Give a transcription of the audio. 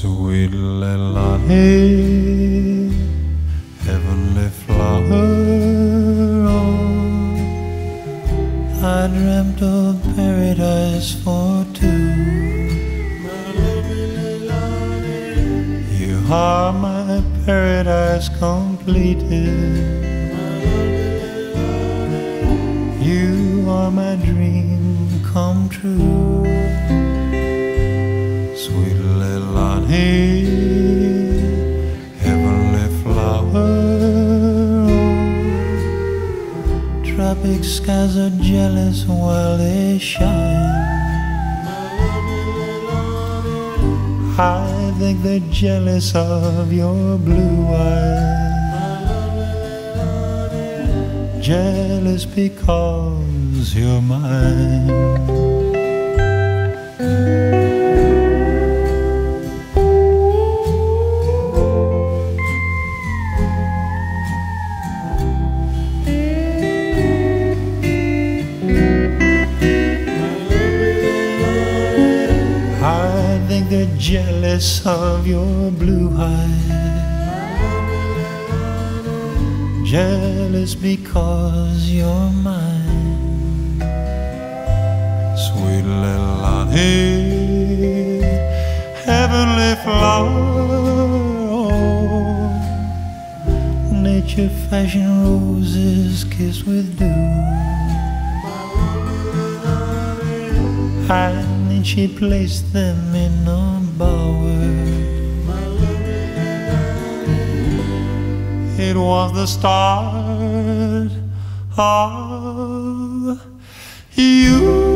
Sweet Leilani, heavenly flower, oh, I dreamt of paradise for two. You are my paradise completed. You are my dream come true. Sweet Leilani, heavenly flower, oh, tropic skies are jealous while they shine. I think they're jealous of your blue eyes, jealous because you're mine. I think they're jealous of your blue eyes, jealous because you're mine. Sweet Leilani, heavenly flower, oh, nature fashioned roses kissed with dew. And then she placed them in a bower. It was the start of you.